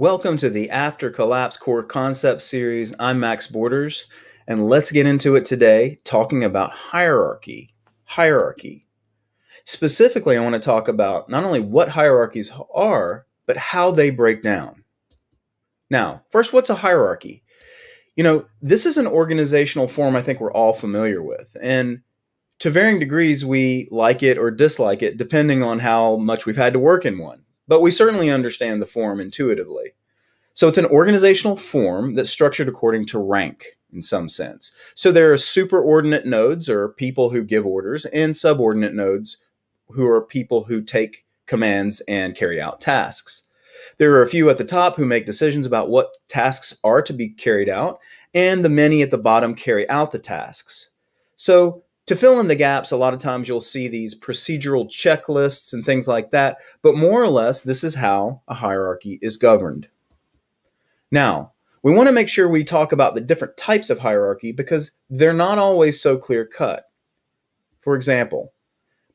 Welcome to the After Collapse Core Concept Series. I'm Max Borders, and let's get into it today, talking about hierarchy. Specifically, I want to talk about not only what hierarchies are, but how they break down. Now, first, what's a hierarchy? You know, this is an organizational form I think we're all familiar with, and to varying degrees, we like it or dislike it, depending on how much we've had to work in one. But we certainly understand the form intuitively. So it's an organizational form that's structured according to rank in some sense. So there are superordinate nodes, or people who give orders, and subordinate nodes, who are people who take commands and carry out tasks. There are a few at the top who make decisions about what tasks are to be carried out, and the many at the bottom carry out the tasks. So to fill in the gaps, a lot of times you'll see these procedural checklists and things like that, but more or less, this is how a hierarchy is governed. Now, we want to make sure we talk about the different types of hierarchy because they're not always so clear-cut. For example,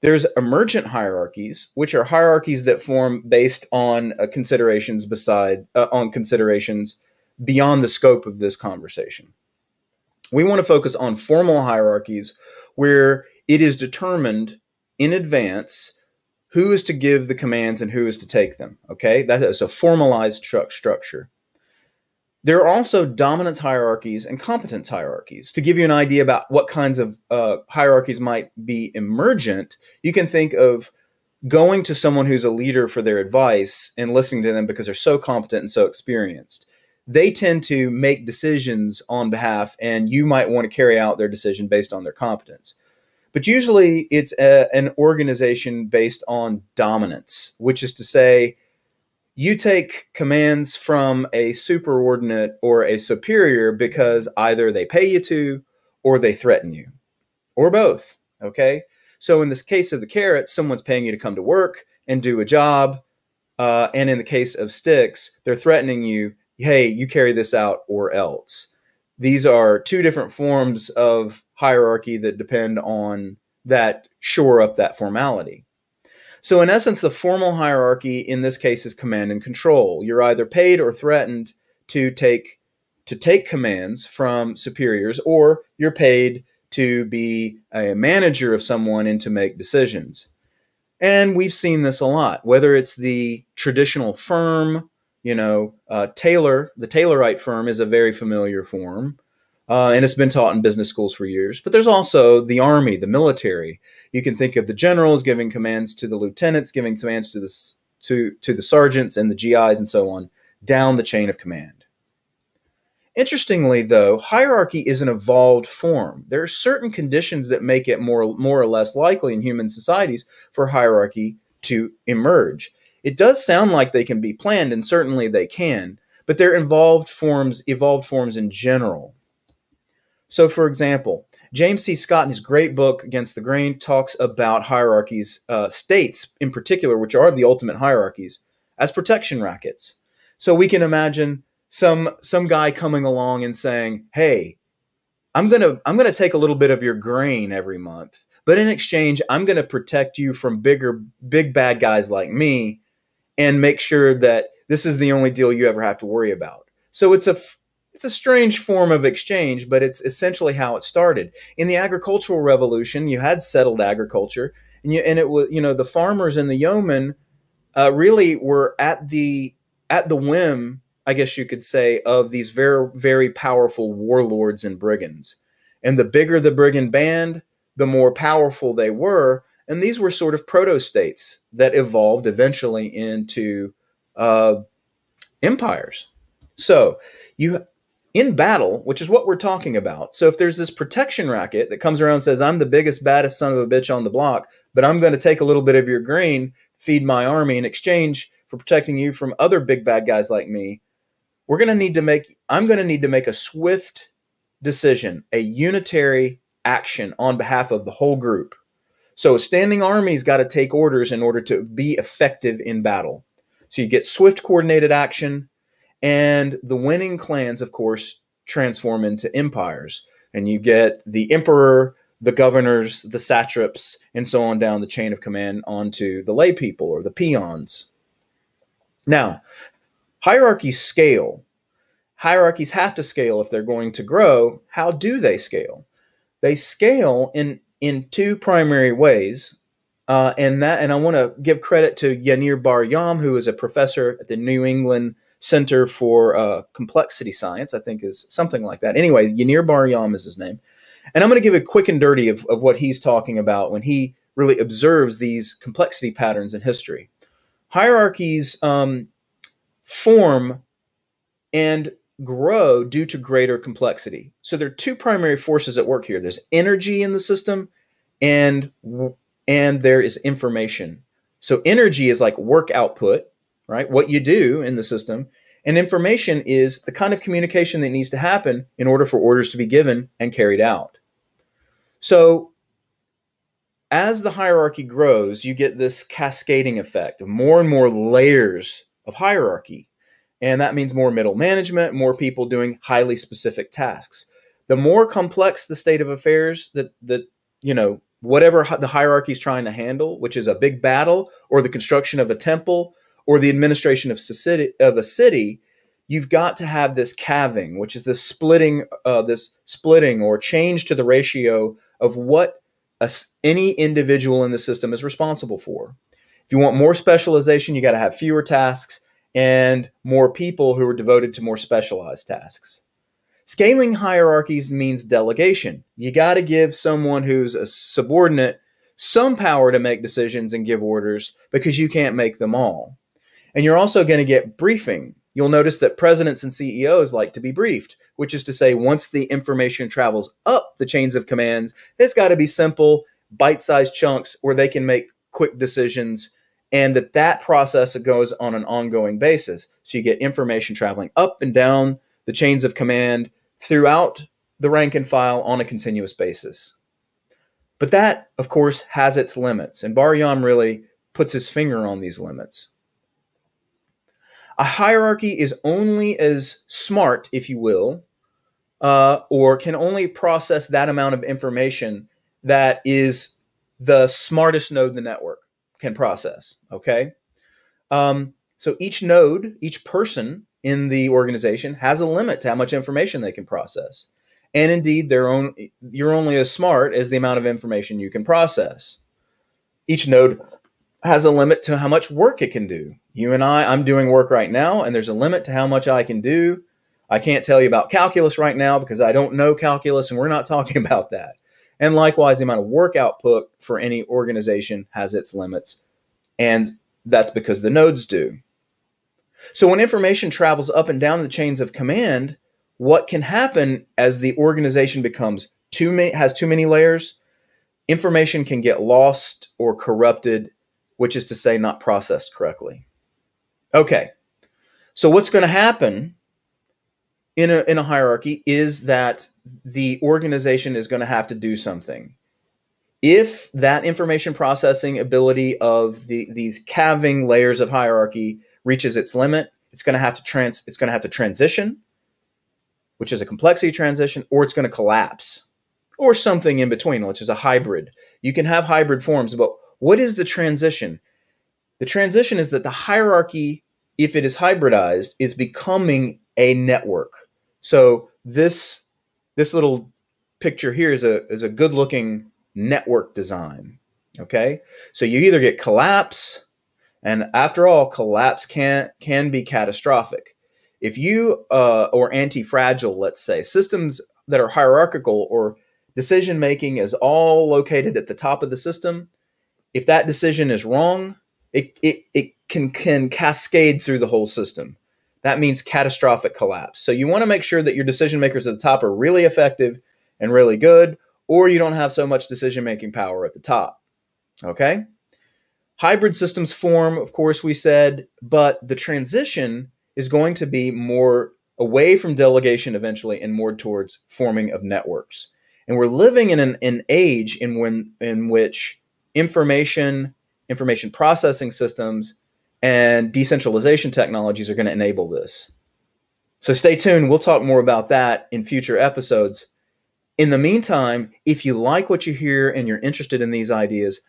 there's emergent hierarchies, which are hierarchies that form based on considerations beyond the scope of this conversation. We want to focus on formal hierarchies where it is determined in advance who is to give the commands and who is to take them, okay? That is a formalized structure. There are also dominance hierarchies and competence hierarchies. To give you an idea about what kinds of hierarchies might be emergent, you can think of going to someone who's a leader for their advice and listening to them because they're so competent and so experienced. They tend to make decisions on behalf, and you might want to carry out their decision based on their competence. But usually it's an organization based on dominance, which is to say you take commands from a superordinate or a superior because either they pay you to or they threaten you, or both, okay? So in this case of the carrots, someone's paying you to come to work and do a job, and in the case of sticks, they're threatening you. Hey, you carry this out or else. These are two different forms of hierarchy that depend on that, shore up that formality. So in essence, the formal hierarchy in this case is command and control. You're either paid or threatened to take commands from superiors, or you're paid to be a manager of someone and to make decisions. And we've seen this a lot, whether it's the traditional firm. You know, the Taylorite firm is a very familiar form, and it's been taught in business schools for years. But there's also the army, the military. You can think of the generals giving commands to the lieutenants, giving commands to the sergeants and the GIs and so on, down the chain of command. Interestingly, though, hierarchy is an evolved form. There are certain conditions that make it more or less likely in human societies for hierarchy to emerge. It does sound like they can be planned, and certainly they can, but they're evolved forms in general. So for example, James C. Scott in his great book, Against the Grain, talks about hierarchies, states in particular, which are the ultimate hierarchies, as protection rackets. So we can imagine some guy coming along and saying, hey, I'm gonna take a little bit of your grain every month, but in exchange, I'm gonna protect you from big bad guys like me, and make sure that this is the only deal you ever have to worry about. So it's a strange form of exchange, but it's essentially how it started. In the agricultural revolution, you had settled agriculture, and it was, you know, the farmers and the yeomen really were at the whim, I guess you could say, of these very, very powerful warlords and brigands. And the bigger the brigand band, the more powerful they were. And these were sort of proto-states that evolved eventually into empires. So you, in battle, which is what we're talking about, so if there's this protection racket that comes around and says, I'm the biggest, baddest son of a bitch on the block, but I'm going to take a little bit of your grain, feed my army in exchange for protecting you from other big bad guys like me, I'm going to need to make a swift decision, a unitary action on behalf of the whole group. So a standing army's got to take orders in order to be effective in battle. So you get swift coordinated action, and the winning clans, of course, transform into empires. And you get the emperor, the governors, the satraps, and so on down the chain of command onto the lay people or the peons. Now, Hierarchies scale. Hierarchies have to scale if they're going to grow. How do they scale? They scale in two primary ways. And I want to give credit to Yaneer Bar-Yam, who is a professor at the New England Center for Complexity Science, I think is something like that. Anyways, Yaneer Bar-Yam is his name. And I'm going to give a quick and dirty of what he's talking about when he really observes these complexity patterns in history. Hierarchies form and grow due to greater complexity. So there are two primary forces at work here. There's energy in the system and there is information. So energy is like work output, right? What you do in the system. And information is the kind of communication that needs to happen in order for orders to be given and carried out. So as the hierarchy grows, you get this cascading effect of more and more layers of hierarchy. And that means more middle management, more people doing highly specific tasks. The more complex the state of affairs that you know, whatever the hierarchy is trying to handle, which is a big battle or the construction of a temple or the administration of a city, you've got to have this calving, which is this splitting or change to the ratio of what any individual in the system is responsible for. If you want more specialization, you got to have fewer tasks and more people who are devoted to more specialized tasks. Scaling hierarchies means delegation. You got to give someone who's a subordinate some power to make decisions and give orders because you can't make them all. And you're also going to get briefing. You'll notice that presidents and CEOs like to be briefed, which is to say once the information travels up the chains of commands, it's got to be simple, bite-sized chunks where they can make quick decisions, and that process goes on an ongoing basis. So you get information traveling up and down the chains of command throughout the rank and file on a continuous basis. But that, of course, has its limits. And Bar-Yam really puts his finger on these limits. A hierarchy is only as smart, if you will, or can only process that amount of information that is the smartest node in the network can process, okay? So each node, each person, in the organization has a limit to how much information they can process. And indeed, you're only as smart as the amount of information you can process. Each node has a limit to how much work it can do. You and I'm doing work right now, and there's a limit to how much I can do. I can't tell you about calculus right now because I don't know calculus, and we're not talking about that. And likewise, the amount of work output for any organization has its limits, and that's because the nodes do. So when information travels up and down the chains of command, what can happen as the organization becomes has too many layers? Information can get lost or corrupted, which is to say not processed correctly. Okay, so what's going to happen in a hierarchy is that the organization is going to have to do something. If that information processing ability of these calving layers of hierarchy reaches its limit, it's going to have to transition, which is a complexity transition, or it's going to collapse, or something in between, which is a hybrid. You can have hybrid forms, but what is the transition? The transition is that the hierarchy, if it is hybridized, is becoming a network. So this little picture here is a good-looking network design, okay? So you either get collapse. And after all, collapse can be catastrophic. If you, or anti-fragile, let's say, systems that are hierarchical or decision-making is all located at the top of the system, if that decision is wrong, it can cascade through the whole system. That means catastrophic collapse. So you want to make sure that your decision-makers at the top are really effective and really good, or you don't have so much decision-making power at the top, okay? Hybrid systems form, of course, we said, but the transition is going to be more away from delegation eventually and more towards forming of networks. And we're living in an age in which information processing systems and decentralization technologies are going to enable this. So stay tuned. We'll talk more about that in future episodes. In the meantime, if you like what you hear and you're interested in these ideas,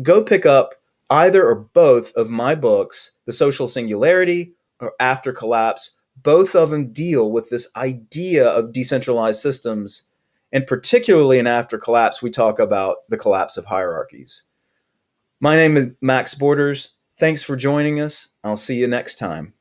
go pick up either or both of my books, The Social Singularity or After Collapse, both of them deal with this idea of decentralized systems. And particularly in After Collapse, we talk about the collapse of hierarchies. My name is Max Borders. Thanks for joining us. I'll see you next time.